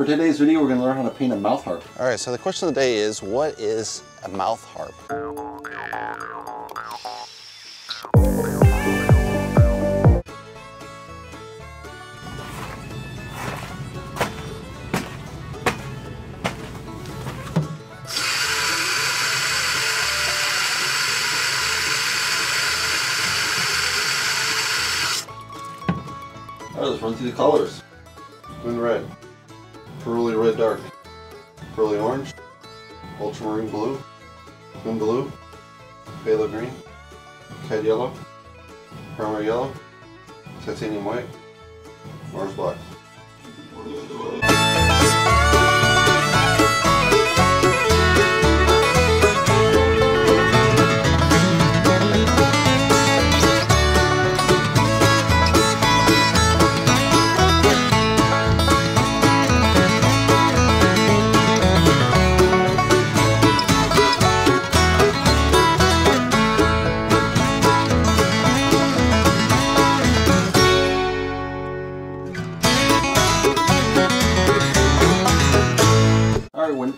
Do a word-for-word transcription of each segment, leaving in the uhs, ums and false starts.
For today's video, we're going to learn how to paint a mouth harp. All right, so the question of the day is, what is a mouth harp? All right, let's run through the colors. Moon red, pearly red dark, pearly orange, ultramarine blue, moon blue, phthalo green, kite yellow, primary yellow, titanium white, Mars black.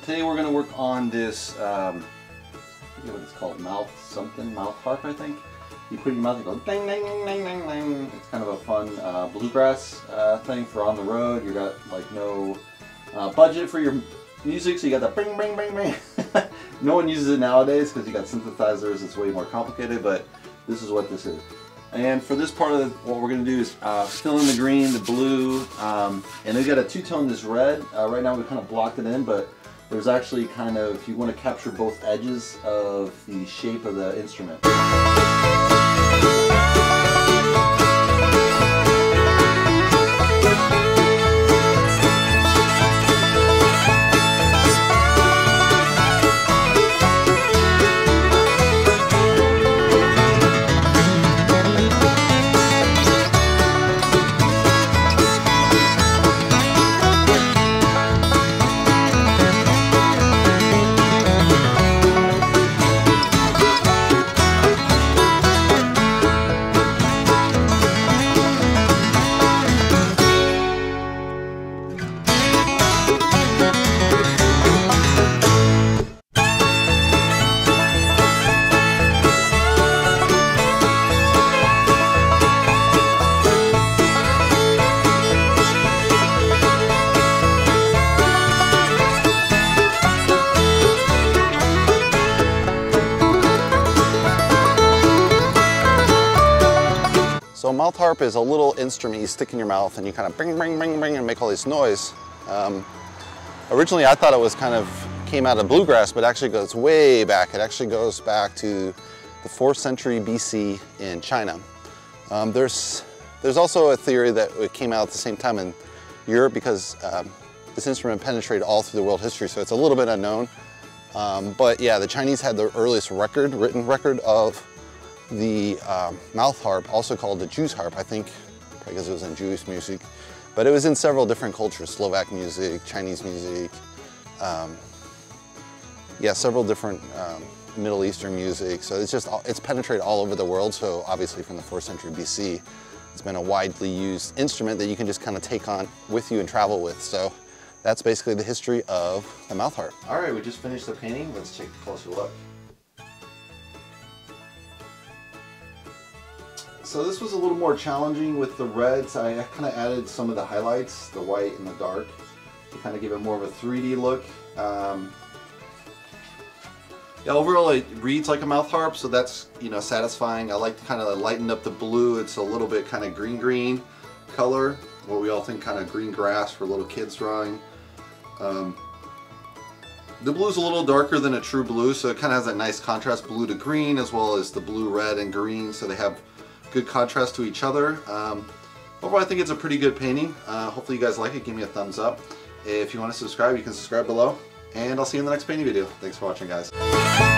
Today we're going to work on this, um, I forget what it's called, mouth something, mouth harp I think. You put it in your mouth and go ding ding ding ding ding ding. It's kind of a fun uh, bluegrass uh, thing for on the road. You got like no uh, budget for your music, so you got that bing bing bing bing. No one uses it nowadays because you got synthesizers, it's way more complicated, but this is what this is. And for this part of the, what we're going to do is uh, fill in the green, the blue, um, and we've got a two-tone, this red. Uh, right now we've kind of blocked it in, but there's actually kind of, if you want to capture both edges of the shape of the instrument. So a mouth harp is a little instrument you stick in your mouth and you kind of bing, bing, bing, bing and make all this noise. Um, originally I thought it was kind of, came out of bluegrass, but it actually goes way back. It actually goes back to the fourth century B C in China. Um, there's, there's also a theory that it came out at the same time in Europe because um, this instrument penetrated all through the world history, so it's a little bit unknown. Um, but yeah, the Chinese had the earliest record, written record of the um, mouth harp, also called the Jews harp, I think, because it was in Jewish music, but it was in several different cultures, Slovak music, Chinese music, um, yeah, several different um, Middle Eastern music. So it's just, it's penetrated all over the world. So obviously from the fourth century B C, it's been a widely used instrument that you can just kind of take on with you and travel with. So that's basically the history of the mouth harp. All right, we just finished the painting. Let's take a closer look. So this was a little more challenging with the reds. I kind of added some of the highlights, the white and the dark, to kind of give it more of a three D look. Um, yeah, overall it reads like a mouth harp, so that's, you know, satisfying. I like to kind of lighten up the blue. It's a little bit kind of green-green color, what we all think kind of green grass for little kids drawing. Um, the blue's a little darker than a true blue, so it kind of has that nice contrast, blue to green, as well as the blue, red, and green, so they have good contrast to each other. Um, overall, I think it's a pretty good painting. Uh, hopefully you guys like it. Give me a thumbs up. If you want to subscribe, you can subscribe below. And I'll see you in the next painting video. Thanks for watching, guys.